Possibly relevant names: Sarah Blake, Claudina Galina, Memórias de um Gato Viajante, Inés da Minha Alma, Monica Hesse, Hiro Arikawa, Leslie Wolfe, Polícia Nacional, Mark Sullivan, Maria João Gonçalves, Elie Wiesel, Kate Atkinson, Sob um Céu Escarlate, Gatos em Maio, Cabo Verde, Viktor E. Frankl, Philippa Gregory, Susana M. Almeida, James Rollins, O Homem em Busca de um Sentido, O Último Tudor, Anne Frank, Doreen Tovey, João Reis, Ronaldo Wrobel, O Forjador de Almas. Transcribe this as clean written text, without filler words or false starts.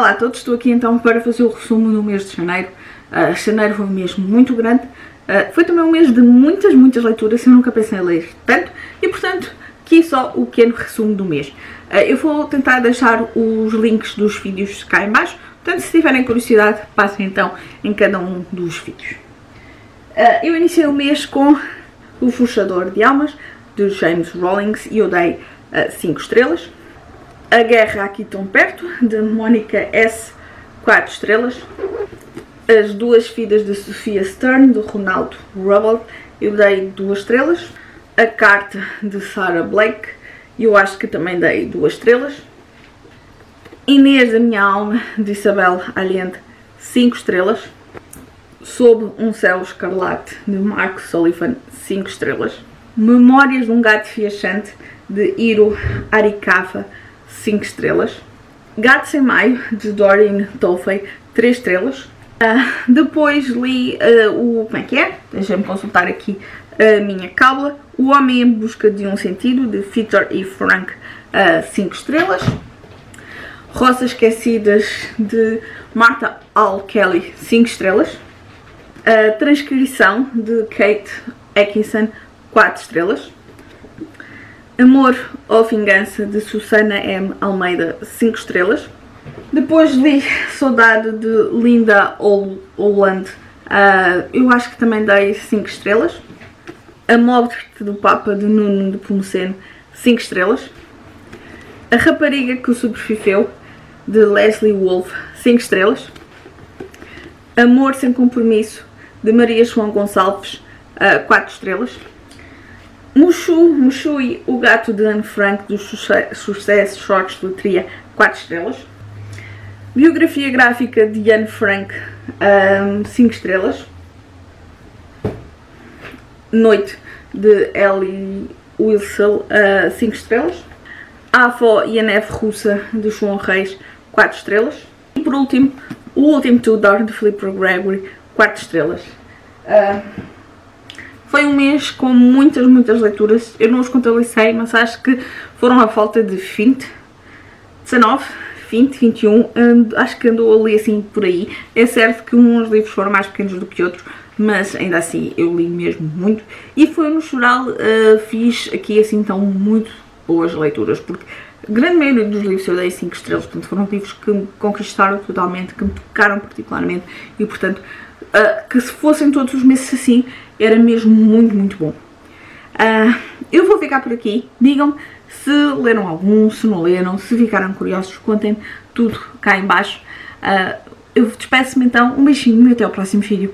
Olá a todos, estou aqui então para fazer o resumo do mês de janeiro. Janeiro foi um mês muito grande, foi também um mês de muitas leituras, eu nunca pensei em ler tanto e portanto aqui só o pequeno resumo do mês. Eu vou tentar deixar os links dos vídeos cá em baixo, portanto se tiverem curiosidade passem então em cada um dos vídeos. Eu iniciei o mês com O Forjador de Almas, de James Rollins, e eu dei 5 estrelas. A Guerra Aqui Tão Perto, de Monica Hesse, 4 estrelas. As Duas Vidas de Sofia Stern, de Ronaldo Wrobel, eu dei 2 estrelas. A Carta de Sarah Blake, eu acho que também dei 2 estrelas. Inês da Minha Alma, de Isabel Allende, 5 estrelas. Sob um Céu Escarlate, de Mark Sullivan, 5 estrelas. Memórias de um Gato Viajante, de Hiro Arikawa, 5 estrelas. Gato Sem Maio, de Doreen Tovey, 3 estrelas. Depois li deixem-me consultar aqui a minha cábula, O Homem em Busca de um Sentido, de Viktor E. Frankl, 5 estrelas. Rosas Esquecidas, de Martha L. Kelly, 5 estrelas. A Transcrição, de Kate Atkinson, 4 estrelas. Amor ou Vingança, de Susana M. Almeida, 5 estrelas. Depois li Saudade, de Linda Oland, eu acho que também dei 5 estrelas. A Morte do Papa, de Nuno de Pomoceno, 5 estrelas. A Rapariga que Sobreviveu, de Leslie Wolfe, 5 estrelas. Amor Sem Compromisso, de Maria João Gonçalves, 4 estrelas. Mushu e o Gato, de Anne Frank, do José Jorge Letria, 4 estrelas. Biografia Gráfica de Anne Frank, 5 estrelas. Noite, de Elie Wiesel, 5 estrelas. A Avó e a Neve Russa, de João Reis, 4 estrelas. E por último, O Último Tudor, de Philippa Gregory, 4 estrelas. Foi um mês com muitas leituras, eu não os contabilizei, mas acho que foram à falta de 20, 19, 20, 21, acho que andou ali assim por aí. É certo que uns livros foram mais pequenos do que outros, mas ainda assim eu li mesmo muito. E foi no geral, fiz aqui assim então muito boas leituras, porque a grande maioria dos livros eu dei 5 estrelas, portanto foram livros que me conquistaram totalmente, que me tocaram particularmente e portanto... que se fossem todos os meses assim, era mesmo muito bom. Eu vou ficar por aqui, digam se leram algum, se não leram, se ficaram curiosos, contem tudo cá em baixo. Eu despeço-me então, um beijinho e até ao próximo vídeo.